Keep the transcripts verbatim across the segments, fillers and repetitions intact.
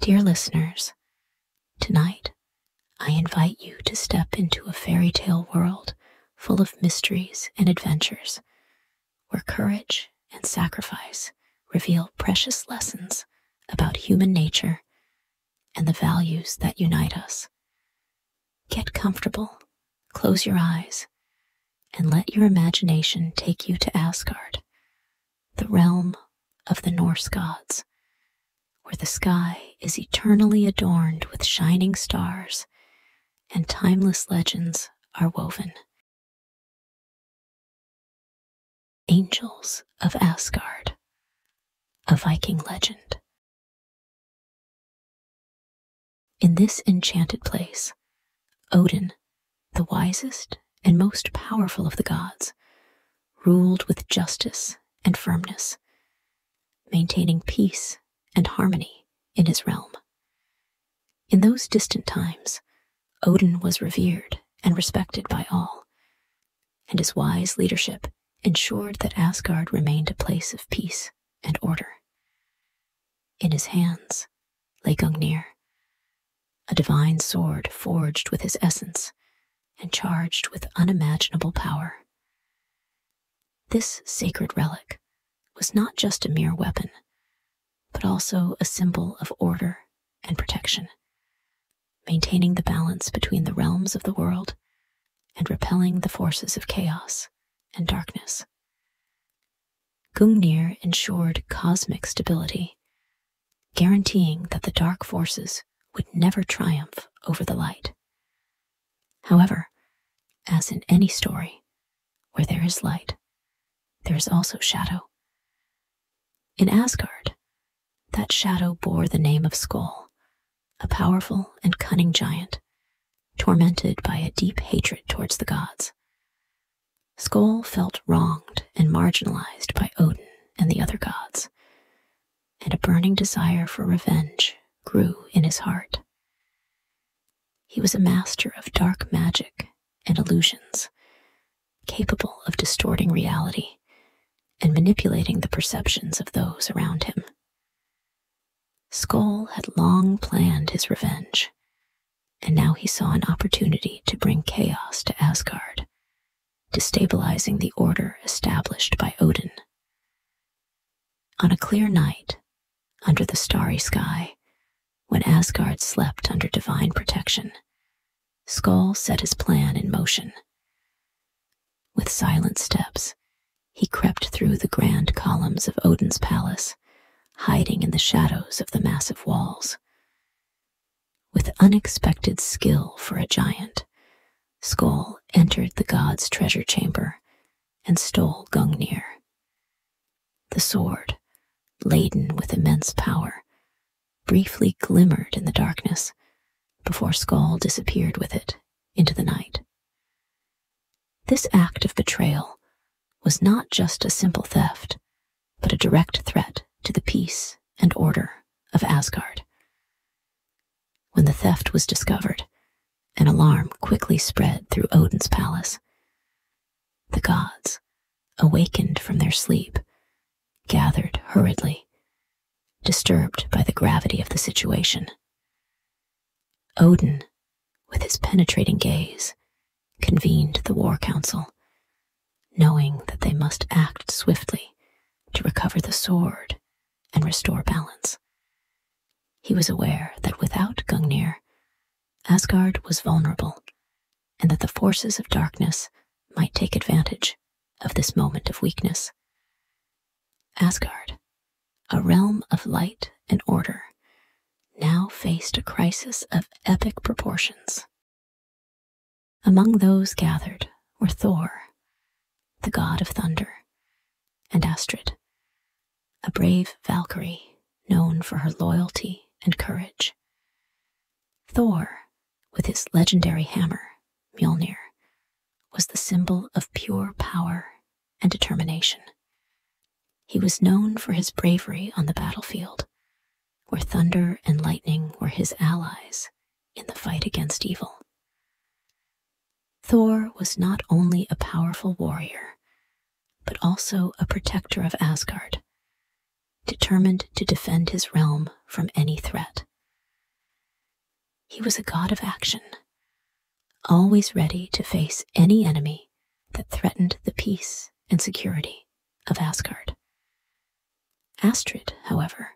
Dear listeners, tonight I invite you to step into a fairy tale world full of mysteries and adventures, where courage and sacrifice reveal precious lessons about human nature and the values that unite us. Get comfortable, close your eyes, and let your imagination take you to Asgard, the realm of the Norse gods, where the sky is eternally adorned with shining stars and timeless legends are woven. Angels of Asgard, a Viking legend. In this enchanted place, Odin, the wisest and most powerful of the gods, ruled with justice and firmness, maintaining peace and harmony in his realm. In those distant times, Odin was revered and respected by all, and his wise leadership ensured that Asgard remained a place of peace and order. In his hands lay Gungnir, a divine sword forged with his essence and charged with unimaginable power. This sacred relic was not just a mere weapon, but also a symbol of order and protection, maintaining the balance between the realms of the world and repelling the forces of chaos and darkness. Gungnir ensured cosmic stability, guaranteeing that the dark forces would never triumph over the light. However, as in any story, where there is light, there is also shadow. In Asgard, that shadow bore the name of Skoll, a powerful and cunning giant, tormented by a deep hatred towards the gods. Skoll felt wronged and marginalized by Odin and the other gods, and a burning desire for revenge grew in his heart. He was a master of dark magic and illusions, capable of distorting reality and manipulating the perceptions of those around him. Skoll had long planned his revenge, and now he saw an opportunity to bring chaos to Asgard, destabilizing the order established by Odin. On a clear night, under the starry sky, when Asgard slept under divine protection, Skoll set his plan in motion. With silent steps, he crept through the grand columns of Odin's palace, hiding in the shadows of the massive walls. With unexpected skill for a giant, Skoll entered the god's treasure chamber and stole Gungnir. The sword, laden with immense power, briefly glimmered in the darkness before Skoll disappeared with it into the night. This act of betrayal was not just a simple theft, but a direct threat to the peace and order of Asgard. When the theft was discovered, an alarm quickly spread through Odin's palace. The gods, awakened from their sleep, gathered hurriedly, disturbed by the gravity of the situation. Odin, with his penetrating gaze, convened the war council, knowing that they must act swiftly to recover the sword and restore balance. He was aware that without Gungnir, Asgard was vulnerable, and that the forces of darkness might take advantage of this moment of weakness. Asgard, a realm of light and order, now faced a crisis of epic proportions. Among those gathered were Thor, the god of thunder, and Astrid, a brave Valkyrie known for her loyalty and courage. Thor, with his legendary hammer, Mjolnir, was the symbol of pure power and determination. He was known for his bravery on the battlefield, where thunder and lightning were his allies in the fight against evil. Thor was not only a powerful warrior, but also a protector of Asgard, determined to defend his realm from any threat. He was a god of action, always ready to face any enemy that threatened the peace and security of Asgard. Astrid, however,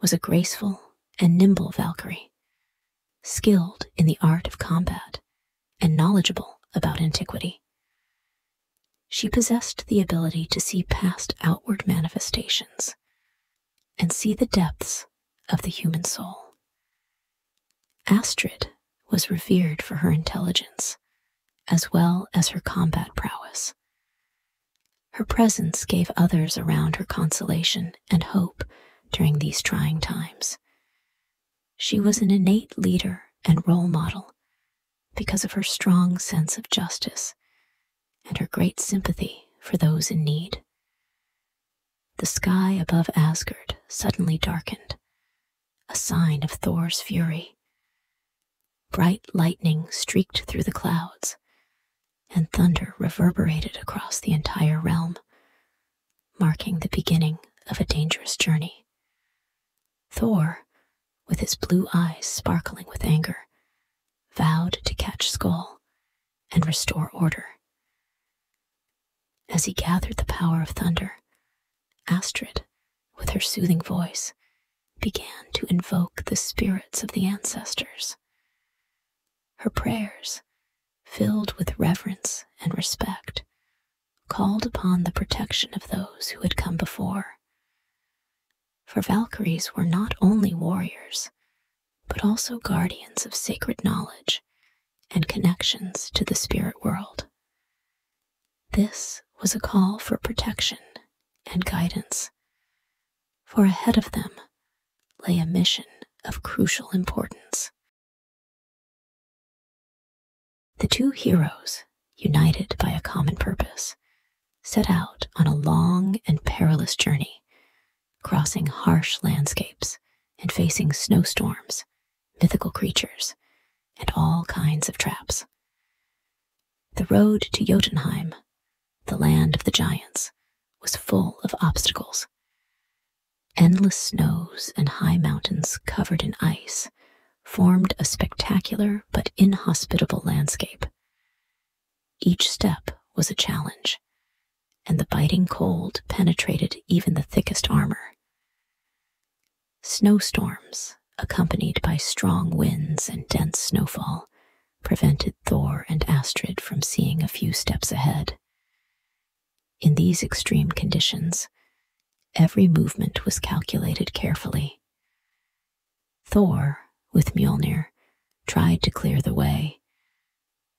was a graceful and nimble Valkyrie, skilled in the art of combat and knowledgeable about antiquity. She possessed the ability to see past outward manifestations and see the depths of the human soul. Astrid was revered for her intelligence as well as her combat prowess. Her presence gave others around her consolation and hope during these trying times. She was an innate leader and role model because of her strong sense of justice and her great sympathy for those in need. The sky above Asgard suddenly darkened, a sign of Thor's fury. Bright lightning streaked through the clouds, and thunder reverberated across the entire realm, marking the beginning of a dangerous journey. Thor, with his blue eyes sparkling with anger, vowed to catch Skoll and restore order. As he gathered the power of thunder, Astrid, with her soothing voice, began to invoke the spirits of the ancestors. Her prayers, filled with reverence and respect, called upon the protection of those who had come before. For Valkyries were not only warriors, but also guardians of sacred knowledge and connections to the spirit world. This was a call for protection and guidance, for ahead of them lay a mission of crucial importance. The two heroes, united by a common purpose, set out on a long and perilous journey, crossing harsh landscapes and facing snowstorms, mythical creatures, and all kinds of traps. The road to Jotunheim, the land of the giants, was full of obstacles. Endless snows and high mountains covered in ice formed a spectacular but inhospitable landscape. Each step was a challenge, and the biting cold penetrated even the thickest armor. Snowstorms, accompanied by strong winds and dense snowfall, prevented Thor and Astrid from seeing a few steps ahead. In these extreme conditions, every movement was calculated carefully. Thor, with Mjolnir, tried to clear the way,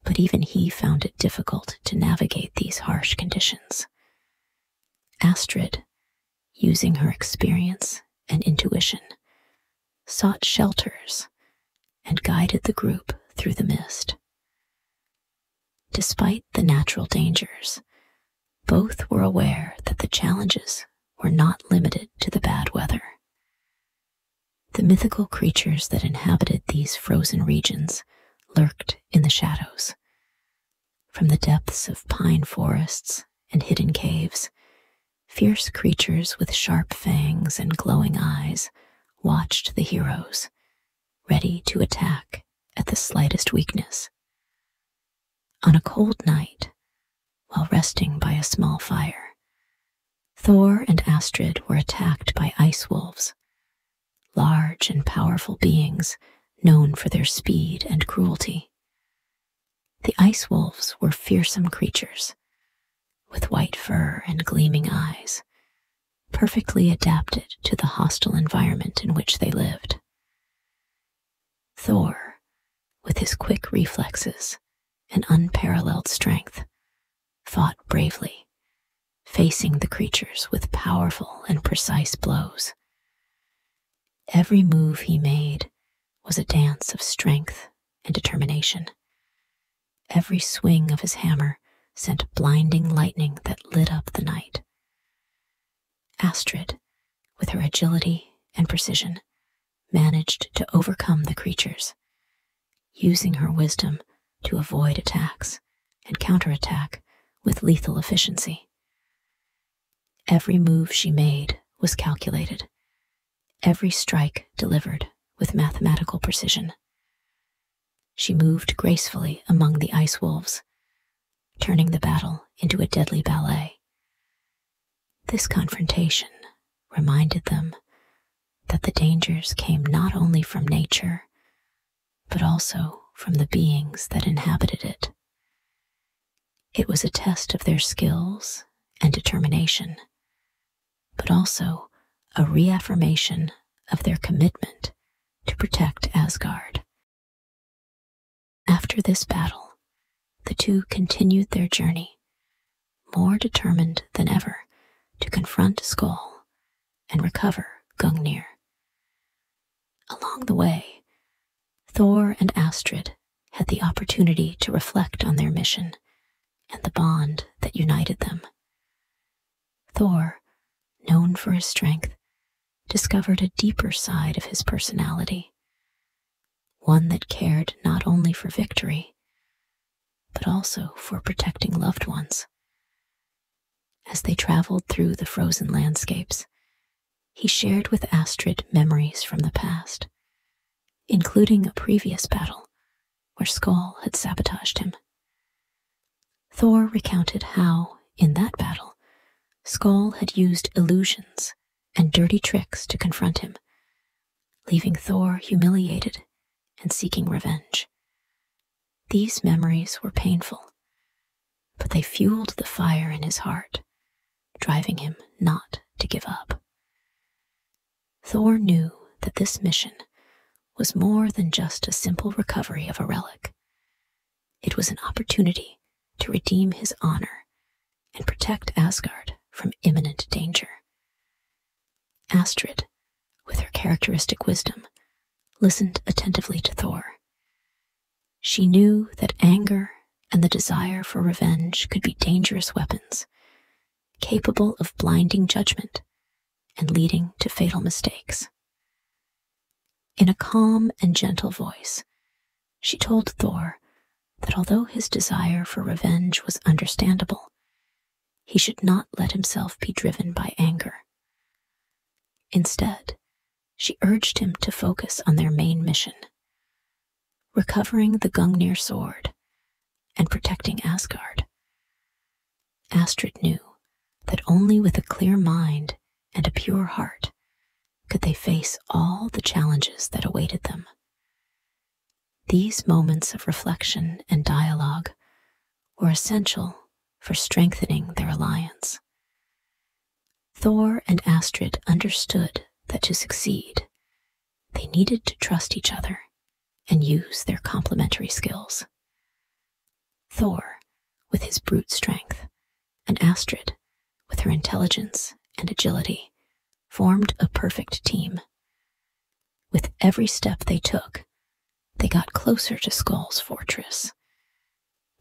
but even he found it difficult to navigate these harsh conditions. Astrid, using her experience and intuition, sought shelters and guided the group through the mist. Despite the natural dangers, both were aware that the challenges were not limited to the bad weather. The mythical creatures that inhabited these frozen regions lurked in the shadows. From the depths of pine forests and hidden caves, fierce creatures with sharp fangs and glowing eyes watched the heroes, ready to attack at the slightest weakness. On a cold night, while resting by a small fire, Thor and Astrid were attacked by ice wolves, large and powerful beings known for their speed and cruelty. The ice wolves were fearsome creatures, with white fur and gleaming eyes, perfectly adapted to the hostile environment in which they lived. Thor, with his quick reflexes and unparalleled strength, fought bravely, facing the creatures with powerful and precise blows. Every move he made was a dance of strength and determination. Every swing of his hammer sent blinding lightning that lit up the night. Astrid, with her agility and precision, managed to overcome the creatures, using her wisdom to avoid attacks and counterattack with lethal efficiency. Every move she made was calculated, every strike delivered with mathematical precision. she moved gracefully among the ice wolves, turning the battle into a deadly ballet. This confrontation reminded them that the dangers came not only from nature, but also from the beings that inhabited it. It was a test of their skills and determination, but also a reaffirmation of their commitment to protect Asgard. After this battle, the two continued their journey, more determined than ever to confront Skoll and recover Gungnir. Along the way, Thor and Astrid had the opportunity to reflect on their mission and the bond that united them. Thor, known for his strength, discovered a deeper side of his personality, one that cared not only for victory, but also for protecting loved ones. As they traveled through the frozen landscapes, he shared with Astrid memories from the past, including a previous battle where Skoll had sabotaged him. Thor recounted how, in that battle, Skoll had used illusions and dirty tricks to confront him, leaving Thor humiliated and seeking revenge. These memories were painful, but they fueled the fire in his heart, driving him not to give up. Thor knew that this mission was more than just a simple recovery of a relic. It was an opportunity to redeem his honor and protect Asgard from imminent danger. Astrid, with her characteristic wisdom, listened attentively to Thor. She knew that anger and the desire for revenge could be dangerous weapons, capable of blinding judgment and leading to fatal mistakes. In a calm and gentle voice, she told Thor that although his desire for revenge was understandable, he should not let himself be driven by anger. Instead, she urged him to focus on their main mission, recovering the Gungnir sword and protecting Asgard. Astrid knew that only with a clear mind and a pure heart could they face all the challenges that awaited them. These moments of reflection and dialogue were essential for strengthening their alliance. Thor and Astrid understood that to succeed, they needed to trust each other and use their complementary skills. Thor, with his brute strength, and Astrid, with her intelligence and agility, formed a perfect team. With every step they took, they got closer to Skoll's fortress.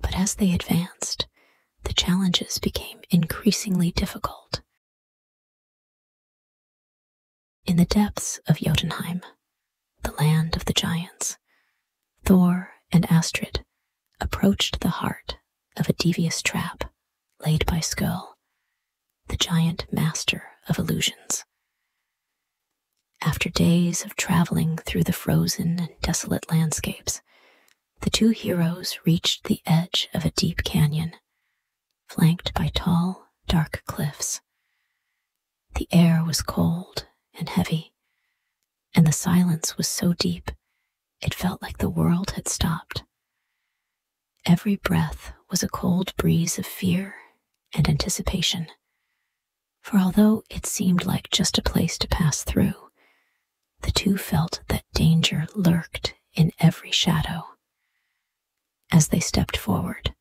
But as they advanced, the challenges became increasingly difficult. In the depths of Jotunheim, the land of the giants, Thor and Astrid approached the heart of a devious trap laid by Skoll, the giant master of illusions. After days of traveling through the frozen and desolate landscapes, the two heroes reached the edge of a deep canyon, flanked by tall, dark cliffs. The air was cold and heavy, and the silence was so deep it felt like the world had stopped. Every breath was a cold breeze of fear and anticipation, for although it seemed like just a place to pass through, the two felt that danger lurked in every shadow. As they stepped forward,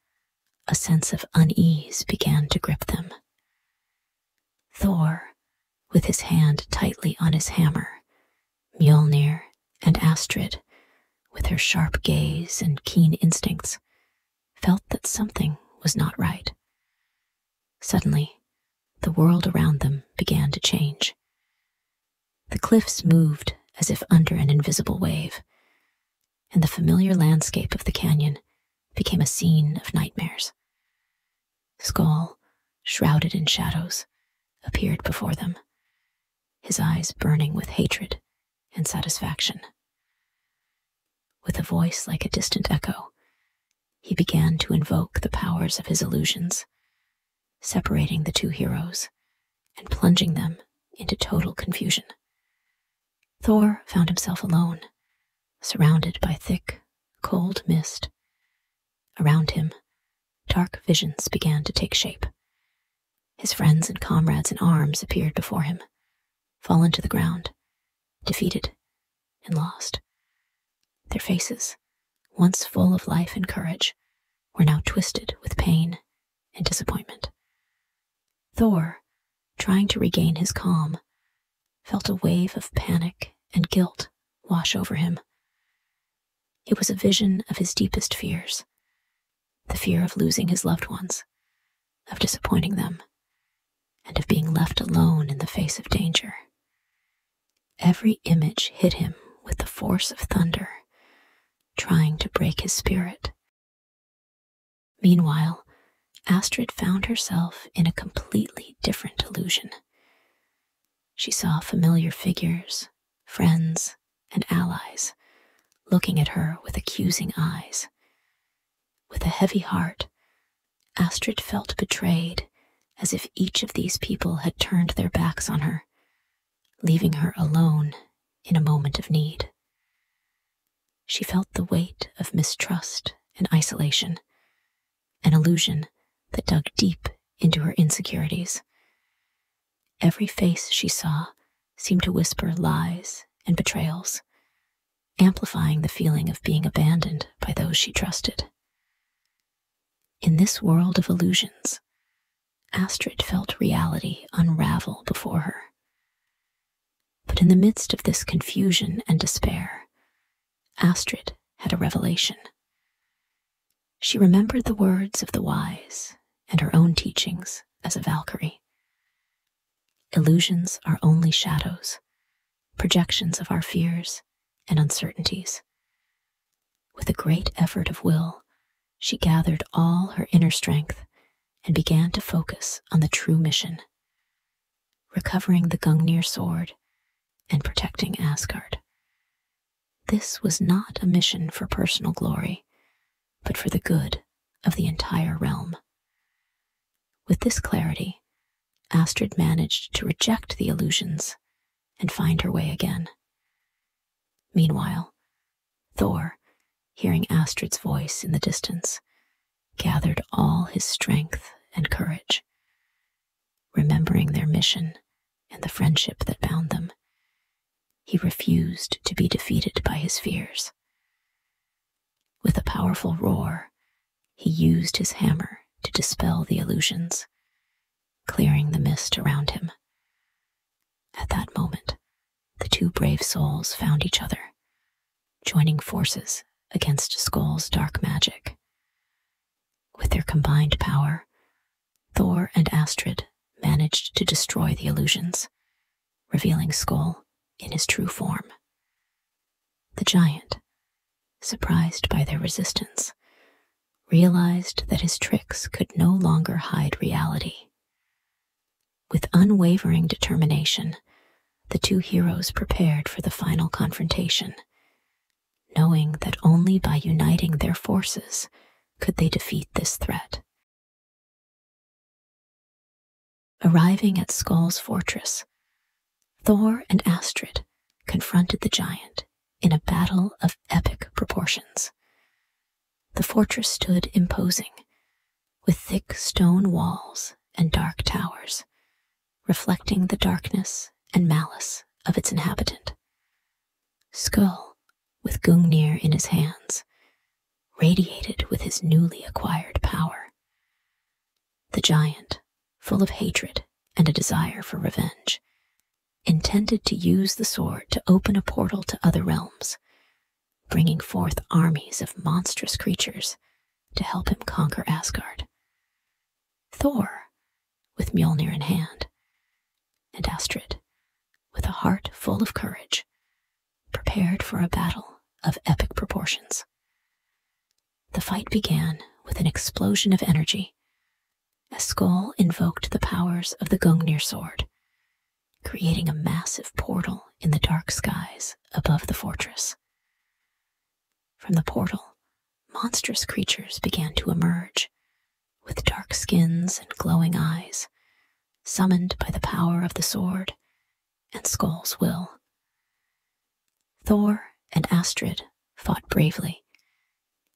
a sense of unease began to grip them. Thor, with his hand tightly on his hammer, Mjolnir, and Astrid, with her sharp gaze and keen instincts, felt that something was not right. Suddenly, the world around them began to change. The cliffs moved as if under an invisible wave, and the familiar landscape of the canyon became a scene of nightmares. Skoll, shrouded in shadows, appeared before them, his eyes burning with hatred and satisfaction. with a voice like a distant echo, he began to invoke the powers of his illusions, separating the two heroes and plunging them into total confusion. Thor found himself alone, surrounded by thick, cold mist. Around him, dark visions began to take shape. His friends and comrades in arms appeared before him, fallen to the ground, defeated and lost. Their faces, once full of life and courage, were now twisted with pain and disappointment. Thor, trying to regain his calm, felt a wave of panic and guilt wash over him. It was a vision of his deepest fears, the fear of losing his loved ones, of disappointing them, and of being left alone in the face of danger. Every image hit him with the force of thunder, trying to break his spirit. Meanwhile, Astrid found herself in a completely different illusion. She saw familiar figures, friends, and allies, looking at her with accusing eyes. With a heavy heart, Astrid felt betrayed, as if each of these people had turned their backs on her, leaving her alone in a moment of need. She felt the weight of mistrust and isolation, an illusion that dug deep into her insecurities. Every face she saw seemed to whisper lies and betrayals, amplifying the feeling of being abandoned by those she trusted. In this world of illusions, Astrid felt reality unravel before her. But in the midst of this confusion and despair, Astrid had a revelation. She remembered the words of the wise and her own teachings as a Valkyrie. Illusions are only shadows, projections of our fears and uncertainties. With a great effort of will, she gathered all her inner strength and began to focus on the true mission, recovering the Gungnir sword and protecting Asgard. This was not a mission for personal glory, but for the good of the entire realm. With this clarity, Astrid managed to reject the illusions and find her way again. Meanwhile, Thor, hearing Astrid's voice in the distance, gathered all his strength and courage. Remembering their mission and the friendship that bound them, he refused to be defeated by his fears. With a powerful roar, he used his hammer to dispel the illusions, clearing the mist around him. At that moment, the two brave souls found each other, joining forces against Skoll's dark magic. With their combined power, Thor and Astrid managed to destroy the illusions, revealing Skoll in his true form. The giant, surprised by their resistance, realized that his tricks could no longer hide reality. With unwavering determination, the two heroes prepared for the final confrontation, knowing that only by uniting their forces could they defeat this threat. Arriving at Skoll's fortress, Thor and Astrid confronted the giant in a battle of epic proportions. The fortress stood imposing, with thick stone walls and dark towers, reflecting the darkness and malice of its inhabitant. Skoll, with Gungnir in his hands, radiated with his newly acquired power. The giant, full of hatred and a desire for revenge, intended to use the sword to open a portal to other realms, bringing forth armies of monstrous creatures to help him conquer Asgard. Thor, with Mjolnir in hand, and Astrid, with a heart full of courage, prepared for a battle of epic proportions. The fight began with an explosion of energy, as Skoll invoked the powers of the Gungnir sword, creating a massive portal in the dark skies above the fortress. From the portal, monstrous creatures began to emerge, with dark skins and glowing eyes, summoned by the power of the sword and Skoll's will. Thor and Astrid fought bravely,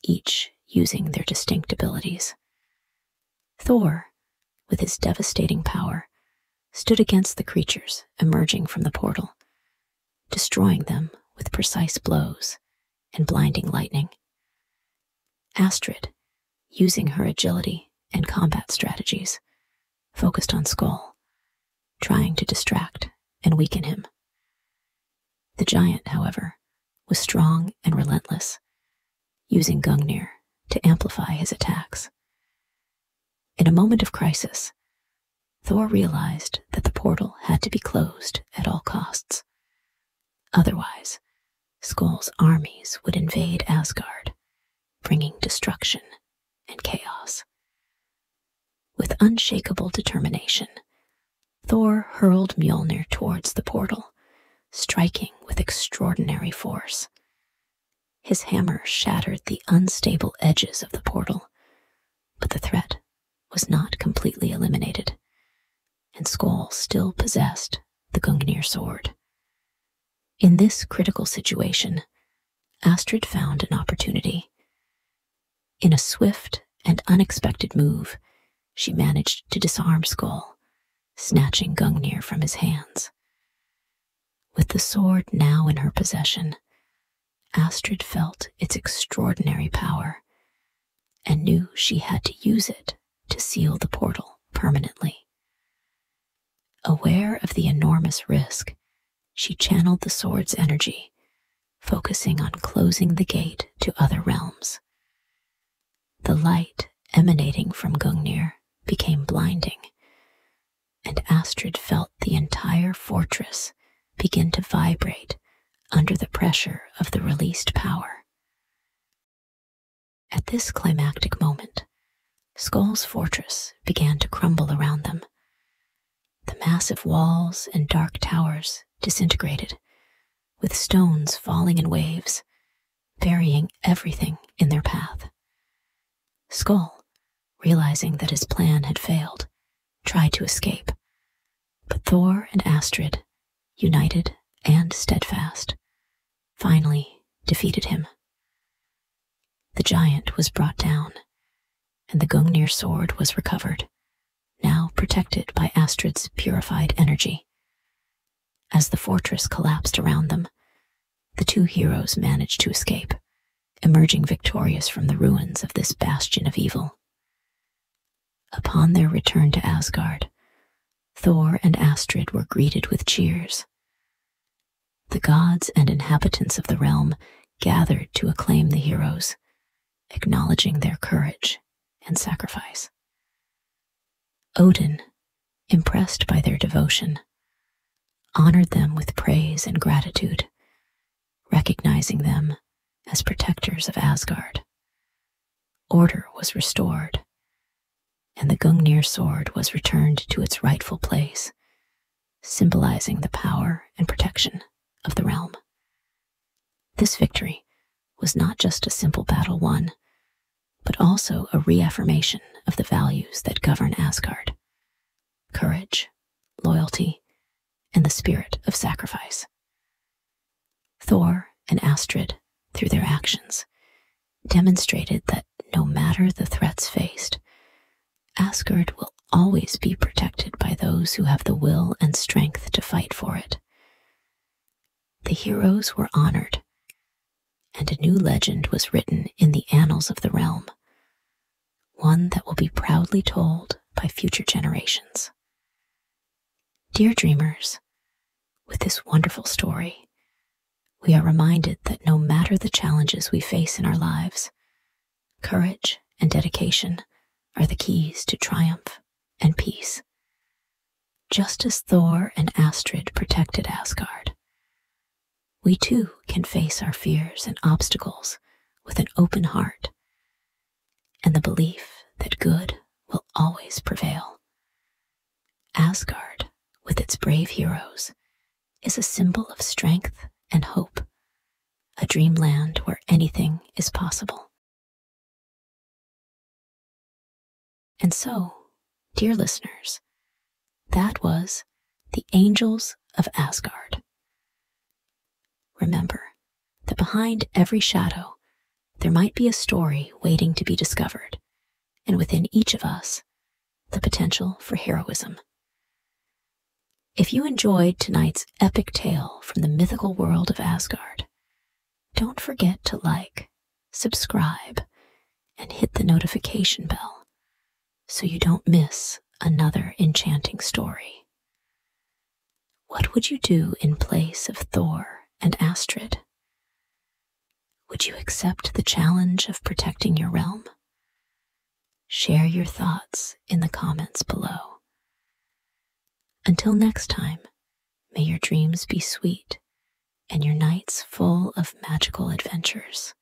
each using their distinct abilities. Thor, with his devastating power, stood against the creatures emerging from the portal, destroying them with precise blows and blinding lightning. Astrid, using her agility and combat strategies, focused on Skoll, trying to distract and weaken him. The giant, however, was strong and relentless, using Gungnir to amplify his attacks. In a moment of crisis, Thor realized that the portal had to be closed at all costs. Otherwise, Skoll's armies would invade Asgard, bringing destruction and chaos. With unshakable determination, Thor hurled Mjolnir towards the portal, striking with extraordinary force. His hammer shattered the unstable edges of the portal, but the threat was not completely eliminated, and Skoll still possessed the Gungnir sword. In this critical situation, Astrid found an opportunity. In a swift and unexpected move, she managed to disarm Skoll, snatching Gungnir from his hands. With the sword now in her possession, Astrid felt its extraordinary power and knew she had to use it to seal the portal permanently. Aware of the enormous risk, she channeled the sword's energy, focusing on closing the gate to other realms. The light emanating from Gungnir became blinding, and Astrid felt the entire fortress begin to vibrate under the pressure of the released power. At this climactic moment, Skoll's fortress began to crumble around them. The massive walls and dark towers disintegrated, with stones falling in waves, burying everything in their path. Skoll, realizing that his plan had failed, tried to escape, but Thor and Astrid, united and steadfast, finally defeated him. The giant was brought down, and the Gungnir sword was recovered, now protected by Astrid's purified energy. As the fortress collapsed around them, the two heroes managed to escape, emerging victorious from the ruins of this bastion of evil. Upon their return to Asgard, Thor and Astrid were greeted with cheers. The gods and inhabitants of the realm gathered to acclaim the heroes, acknowledging their courage and sacrifice. Odin, impressed by their devotion, honored them with praise and gratitude, recognizing them as protectors of Asgard. Order was restored, and the Gungnir sword was returned to its rightful place, symbolizing the power and protection of the realm. This victory was not just a simple battle won, but also a reaffirmation of the values that govern Asgard: courage, loyalty, and the spirit of sacrifice. Thor and Astrid, through their actions, demonstrated that no matter the threats faced, Asgard will always be protected by those who have the will and strength to fight for it. The heroes were honored, and a new legend was written in the annals of the realm, one that will be proudly told by future generations. Dear dreamers, with this wonderful story, we are reminded that no matter the challenges we face in our lives, courage and dedication are the keys to triumph and peace. Just as Thor and Astrid protected Asgard, we too can face our fears and obstacles with an open heart and the belief that good will always prevail. Asgard, with its brave heroes, is a symbol of strength and hope, a dreamland where anything is possible. And so, dear listeners, that was The Angels of Asgard. Remember that behind every shadow, there might be a story waiting to be discovered, and within each of us, the potential for heroism. If you enjoyed tonight's epic tale from the mythical world of Asgard, don't forget to like, subscribe, and hit the notification bell so you don't miss another enchanting story. What would you do in place of Thor and Astrid? Would you accept the challenge of protecting your realm? Share your thoughts in the comments below. Until next time, may your dreams be sweet and your nights full of magical adventures.